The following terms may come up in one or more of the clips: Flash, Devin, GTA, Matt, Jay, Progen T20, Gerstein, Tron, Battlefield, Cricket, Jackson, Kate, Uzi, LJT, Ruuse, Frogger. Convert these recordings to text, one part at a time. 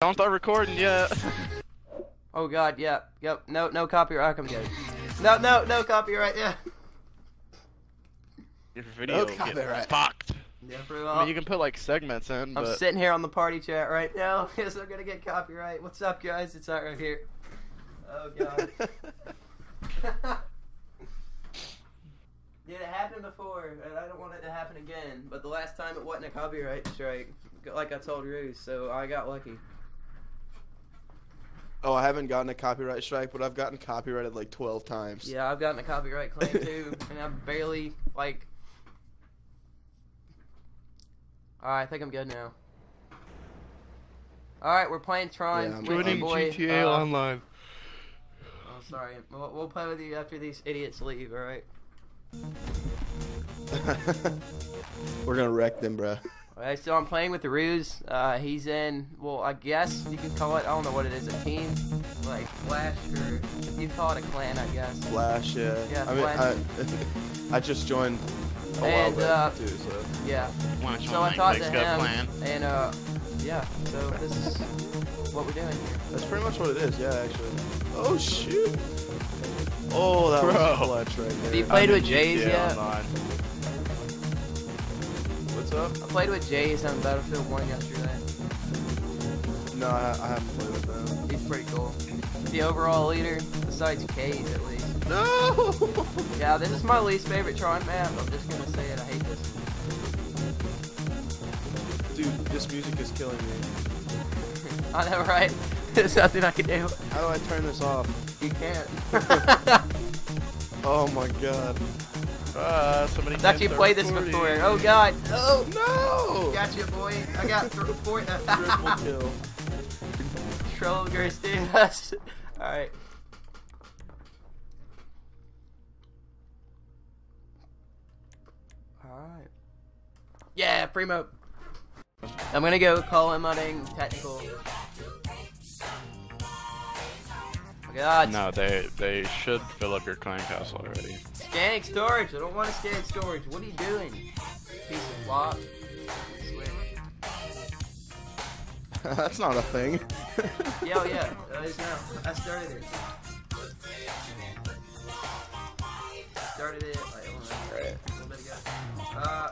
Don't start recording yet. Oh god, yeah, yep, no copyright, I'm good. No copyright, yeah. Your video will get fucked. Yeah, pretty well. I mean, you can put like segments in, but... I'm sitting here on the party chat right now, because I'm gonna get copyright. What's up, guys? It's out right here. Oh god. Dude, it happened before, and I don't want it to happen again, but the last time it wasn't a copyright strike, like I told Ruuse, so I got lucky. Oh, I haven't gotten a copyright strike, but I've gotten copyrighted like 12 times. Yeah, I've gotten a copyright claim too, and I've barely, like... Alright, I think I'm good now. Alright, we're playing Tron with my boy. GTA Online. Oh, sorry. We'll play with you after these idiots leave, alright? We're gonna wreck them, bruh. Alright, so I'm playing with the Ruuse. He's in, well, I guess you can call it, I don't know what it is, a team? Like Flash, or you call it a clan, I guess. Flash, yeah. Yeah, I mean, I just joined a while back, too, so. Yeah. So I talked to him, and yeah, so this is what we're doing here. That's pretty much what it is, yeah, actually. Oh, shoot! Oh, that was clutch right there. Have you played with Jay's yet? What's up? I played with Jay's on Battlefield 1 yesterday. No, I haven't played with them. He's pretty cool. He's the overall leader, besides Kate at least. No! Yeah, this is my least favorite Tron map. I'm just gonna say it, I hate this. Dude, this music is killing me. I know, right? There's nothing I can do. How do I turn this off? You can't. Oh my god. Somebody thought you played this before. Oh god. Oh no! Gotcha, boy. I got 4. Triple kill. Troll Gerstein. Alright. Alright. Yeah, primo. I'm gonna go call him on technical. God. No, they should fill up your client castle already. Scanning storage! I don't want to scan storage. What are you doing? Piece of lock. That's not a thing. Yeah, oh yeah. That is now. I started it. Started it like a little bit ago. I'm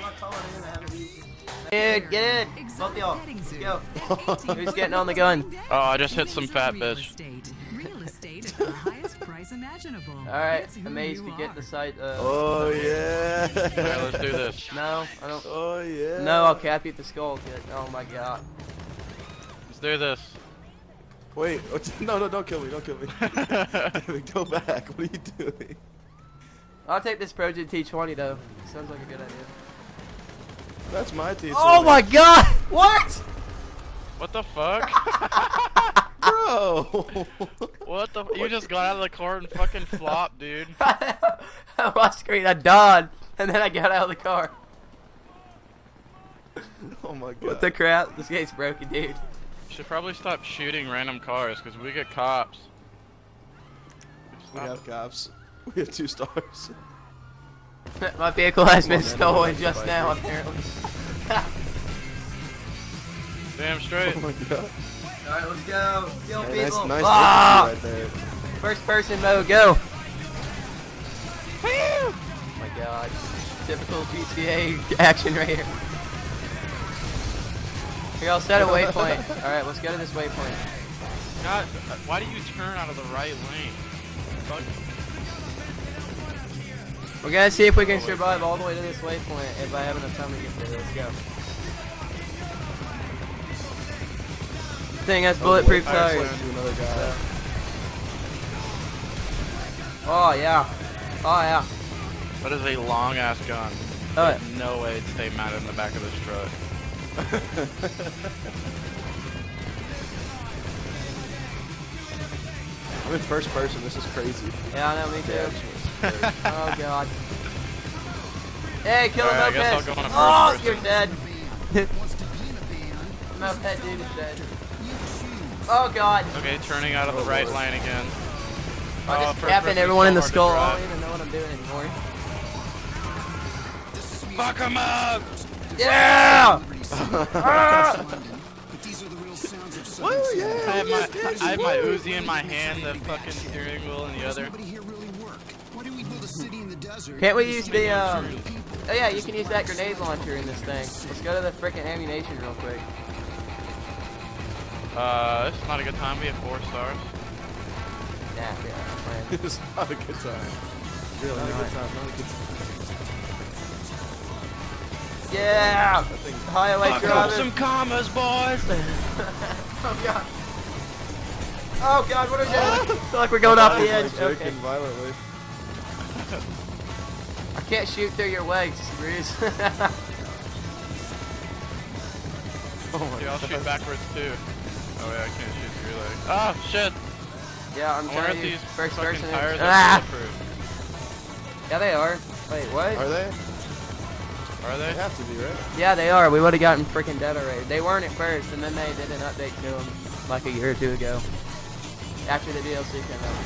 not calling in. I haven't used it. Dude, get in! Both y'all. Let's go. Who's getting on the gun? Oh, I just hit some fat bitch. Alright, Amaze could get the site. Oh, yeah! Alright, let's do this. No, I don't. Oh, yeah! No, I'll cap you at the skull, kid. Oh my god. Let's do this. Wait, no, don't kill me, don't kill me. Go back, what are you doing? I'll take this Progen T20 though. Sounds like a good idea. That's my T20. Oh my god! What? What the fuck? Bro! What the fuck? You just got out of the car and fucking flopped, dude. My screen, I died, and then I got out of the car. Oh my god. What the crap? This game's broken, dude. Should probably stop shooting random cars, because we get cops. We have cops. We have 2 stars. My vehicle has been stolen just now, apparently. Damn straight. Oh my god. Alright, let's go. Kill people. Nice right there. First person mode, go. Oh my god. Typical GTA action right here. Here, I'll set a waypoint. Alright, let's go to this waypoint. God, why do you turn out of the right lane? Fuck. We're gonna see if we can survive all the way to this waypoint if I have enough time to get there. Let's go. Thing has bulletproof tires. Oh yeah. Oh yeah. That is a long ass gun. Oh, there's no way it'd stay mounted in the back of this truck. I'm in first person, this is crazy. Yeah, I know, me too. Yeah. Oh god. Hey, kill him, Moped! Oh, you're dead! Moped dude is dead. Oh god! Okay, turning out of the right line again. I'm just tapping everyone in the skull. I don't even know what I'm doing anymore. Fuck him up! Yeah! Well, yeah, I have my Uzi in my hand, the fucking steering wheel in the other. Can't we use the oh yeah, you can use that grenade launcher in this thing. Let's go to the frickin' ammunition real quick. This is not a good time. We have 4 stars. Yeah, yeah. This is not a good time. Really, not a good time. Not a good time. Yeah! Highway driving. Fuck up some commas, boys. Oh god. Oh god, what are we doing? I feel like we're going off the edge. Joking violently. I can't shoot through your legs, Ruuse. Oh my god. I'll shoot backwards too. Oh yeah, I can't shoot through your legs. Oh shit! Yeah, I'm trying to use first person. Ah! Yeah, they are. Wait, what? Are they? Are they? They have to be, right? Yeah, they are. We would have gotten freaking dead already. They weren't at first, and then they did an update to them like a year or two ago. After the DLC came out.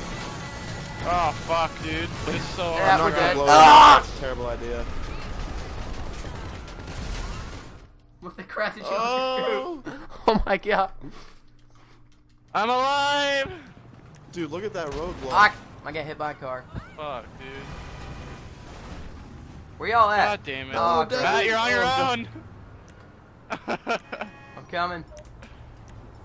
Oh fuck, dude! It's so hard. Yeah, I'm not gonna blow up. That's a terrible idea. What the crap did you do? Oh my god! I'm alive! Dude, look at that roadblock. I got hit by a car. Fuck, dude. Where y'all at? God damn it! Oh, Matt, you're on your own. I'm coming.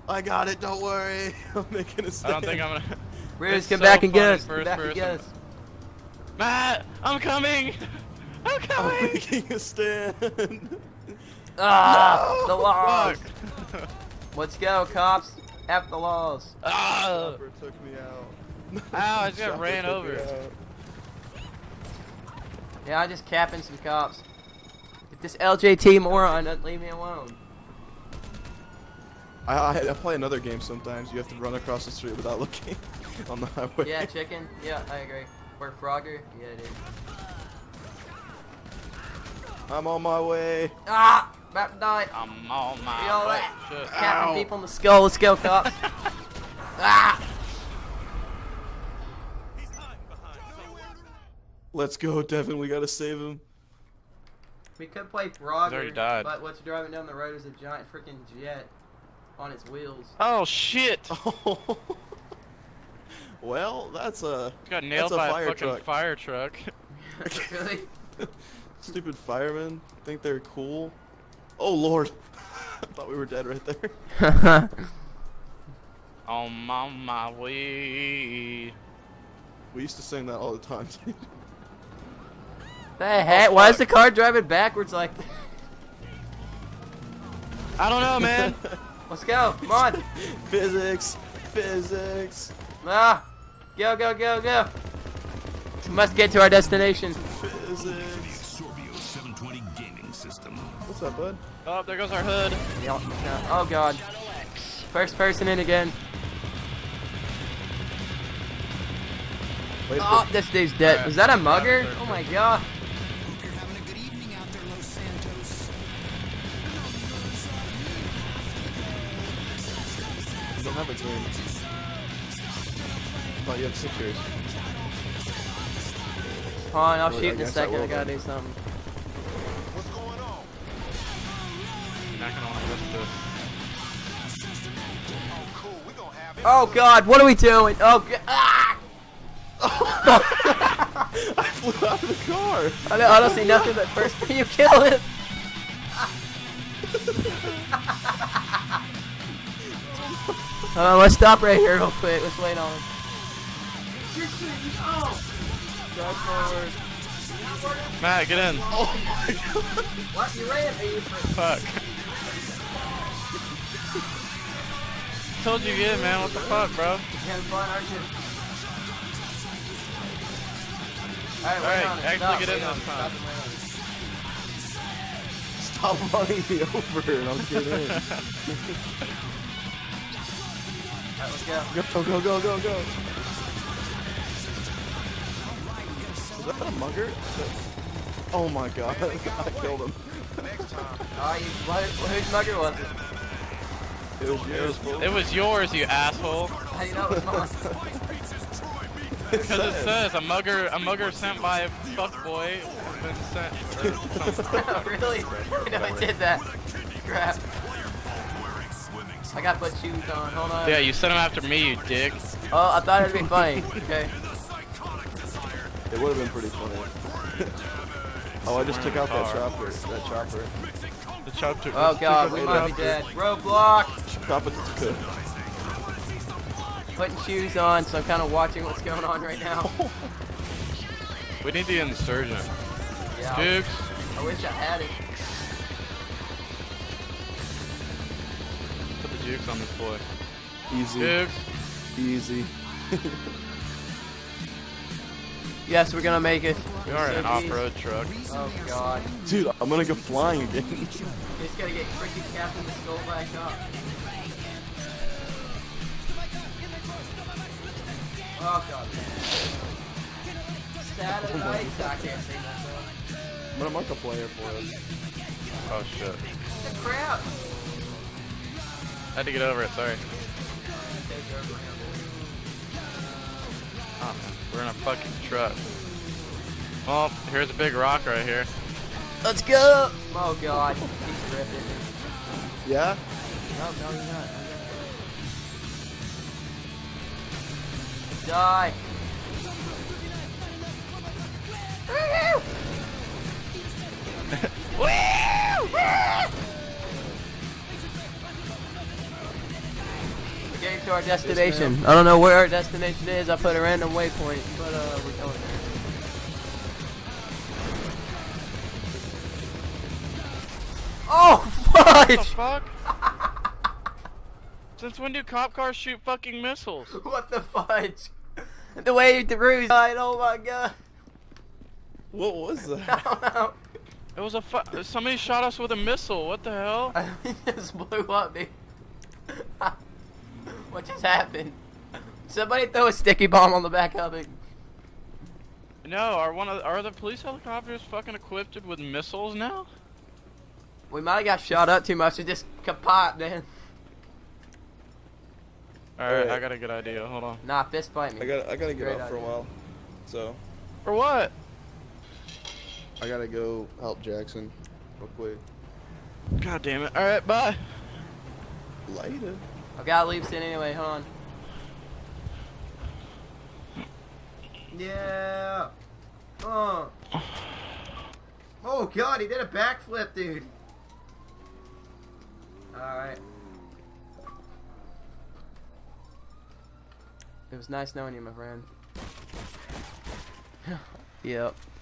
I got it. Don't worry. I'm making a stand. I don't think I'm gonna. Ruuse, come back and get us. Come back and get us. Matt, I'm coming. I'm coming. I'm making a stand. Ah, the laws. Let's go, cops. F the laws. Ah. Chopper took me out. Ow, I just got ran over. Yeah, I just capping some cops. Get this LJT moron doesn't leave me alone. I play another game sometimes. You have to run across the street without looking on the highway. Yeah, chicken. Yeah, I agree. Or Frogger. Yeah, dude. I'm on my way. Ah! About to die. I'm on my way. Shit. Capping people in the skull. Let's go, cops. Ah! He's hiding behind. Let's go, Devin. We gotta save him. We could play Frogger, but what's driving down the road is a giant freaking jet. On its wheels. Oh shit! Well, that's a got nailed by a fucking fire truck. Really? Stupid firemen think they're cool. Oh lord! I thought we were dead right there. On my way. We used to sing that all the time. Dude. The heck? Why is the car driving backwards like that? I don't know, man. Let's go, come on! Physics! Physics! Ah! Go, go, go, go! We must get to our destination. Physics! What's up, bud? Oh, there goes our hood. Oh, God. First person in again. Wait, oh, this dude's dead. Was that a mugger? Oh, my God. I don't have a green. Oh, you have 6 years. Hold on, I'll shoot in a second. I gotta do something. What's going on? You're not gonna want to risk this. Oh, cool. We're gonna have it. Oh, God, what are we doing? Oh, God. Ah! I flew out of the car. I don't see nothing but first you kill it. Let's stop right here real quick. Let's wait on him. Oh. Matt, get in. Oh my god. What? You ran at me. Fuck. Told you get in, man. What the fuck, bro? Alright, actually get in this time. Stop running me over and I'll get in. Alright, let's go. Go, go, go, go, go. Is that a mugger? Oh my god, I killed him. Oh, whose mugger was it? It was yours, you asshole. How do you know it was mine? Because it says a mugger sent by a fuckboy has been sent. Really? I know it did that. Crap. boots. I got butt shoes on. Hold on. Yeah, you sent him after me, you dick. Oh, I thought it'd be funny. Okay. It would have been pretty funny. Oh, I just took out that chopper. That chopper. The chopper took. Oh god, we might be dead. Roadblock. Chopper took it. Putting shoes on, so I'm kind of watching what's going on right now. We need the insurgent. Yeah. Dukes. I wish I had it. Put the jukes on this boy. Easy. Dukes. Easy. Yes, we're gonna make it. We are an off-road truck. Oh god. Dude, I'm gonna go flying again. Just gotta get Cricket Captain to skull back up. Oh god. Saturday night, I can't see myself. I'm gonna mark a player for us. Oh shit. The crap! I had to get over it, sorry. Oh, we're in a fucking truck. Well, here's a big rock right here. Let's go! Oh god, he's ripping. Yeah? No, no, he's not. Die! Woo! We're getting to our destination. I don't know where our destination is. I put a random waypoint, but we're going there. Oh fuck! What the fuck? Since when do cop cars shoot fucking missiles? What the fudge? The way the Ruuse died, oh my god. What was that? I don't know. It was a somebody shot us with a missile, what the hell? It just blew up, dude. What just happened? Somebody throw a sticky bomb on the back of it. No, are the police helicopters fucking equipped with missiles now? We might have got shot up too much, it just kaput, man. Alright, I got a good idea, hold on. Nah, fist fight me. I gotta get out for a while, so. For what? I gotta go help Jackson real quick. God damn it. Alright, bye. Later. I gotta leave soon anyway, hold on. Yeah. Oh god, he did a backflip, dude. Alright. It was nice knowing you, my friend. Yep.